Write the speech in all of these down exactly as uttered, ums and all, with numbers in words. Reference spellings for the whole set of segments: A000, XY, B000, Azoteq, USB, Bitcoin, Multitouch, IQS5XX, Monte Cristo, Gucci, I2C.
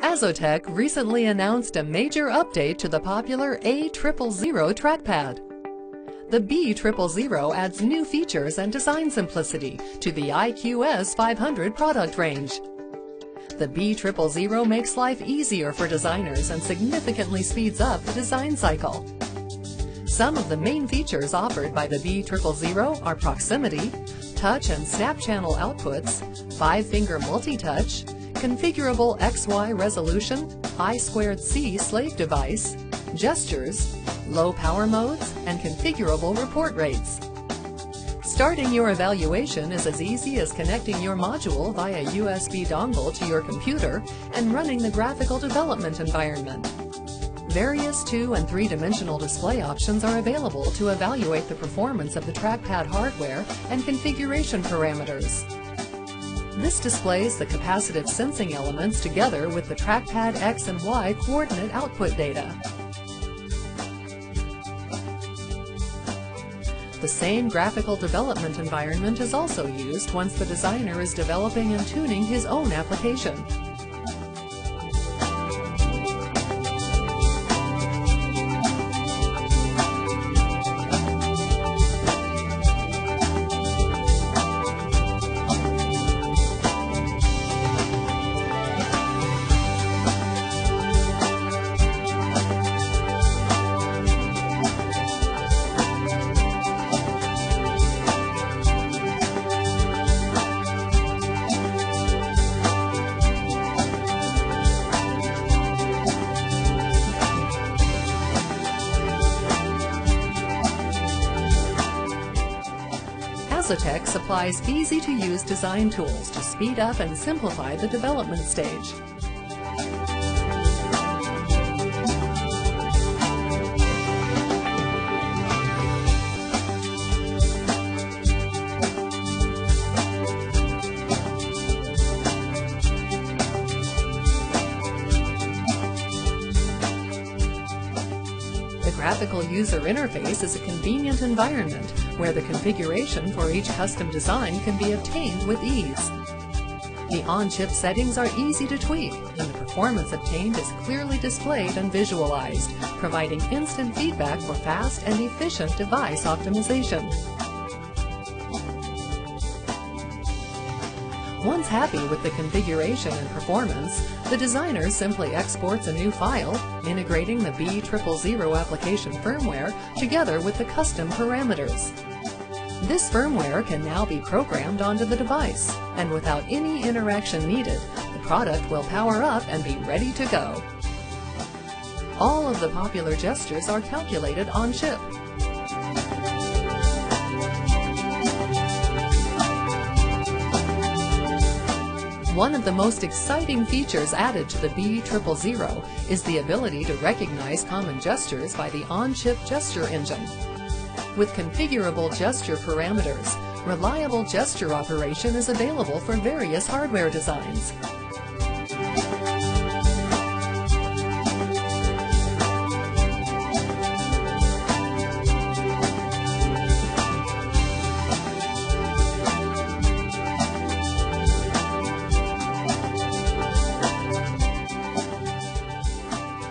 Azoteq recently announced a major update to the popular A triple zero trackpad. The B triple zero adds new features and design simplicity to the I Q S five hundred product range. The B triple zero makes life easier for designers and significantly speeds up the design cycle. Some of the main features offered by the B triple zero are proximity, touch and snap channel outputs, five-finger multi-touch, configurable X Y resolution, I two C slave device, gestures, low power modes, and configurable report rates. Starting your evaluation is as easy as connecting your module via U S B dongle to your computer and running the graphical development environment. Various two- and three-dimensional display options are available to evaluate the performance of the trackpad hardware and configuration parameters. This displays the capacitive sensing elements together with the trackpad X and Y coordinate output data. The same graphical development environment is also used once the designer is developing and tuning his own application. Azoteq supplies easy-to-use design tools to speed up and simplify the development stage. The graphical user interface is a convenient environment where the configuration for each custom design can be obtained with ease. The on-chip settings are easy to tweak, and the performance obtained is clearly displayed and visualized, providing instant feedback for fast and efficient device optimization. Once happy with the configuration and performance, the designer simply exports a new file, integrating the B triple zero application firmware together with the custom parameters. This firmware can now be programmed onto the device, and without any interaction needed, the product will power up and be ready to go. All of the popular gestures are calculated on chip. One of the most exciting features added to the B triple zero is the ability to recognize common gestures by the on-chip gesture engine. With configurable gesture parameters, reliable gesture operation is available for various hardware designs.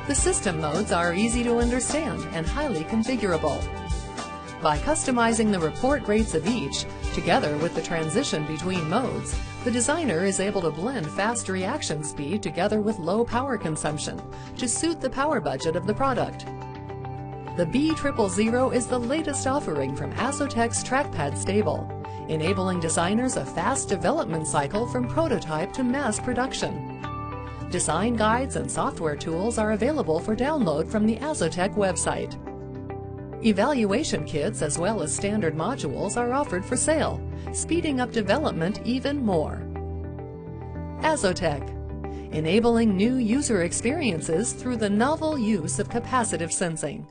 The system modes are easy to understand and highly configurable. By customizing the report rates of each, together with the transition between modes, the designer is able to blend fast reaction speed together with low power consumption to suit the power budget of the product. The B triple zero is the latest offering from Azoteq's Trackpad Stable, enabling designers a fast development cycle from prototype to mass production. Design guides and software tools are available for download from the Azoteq website. Evaluation kits as well as standard modules are offered for sale, speeding up development even more. Azoteq, enabling new user experiences through the novel use of capacitive sensing.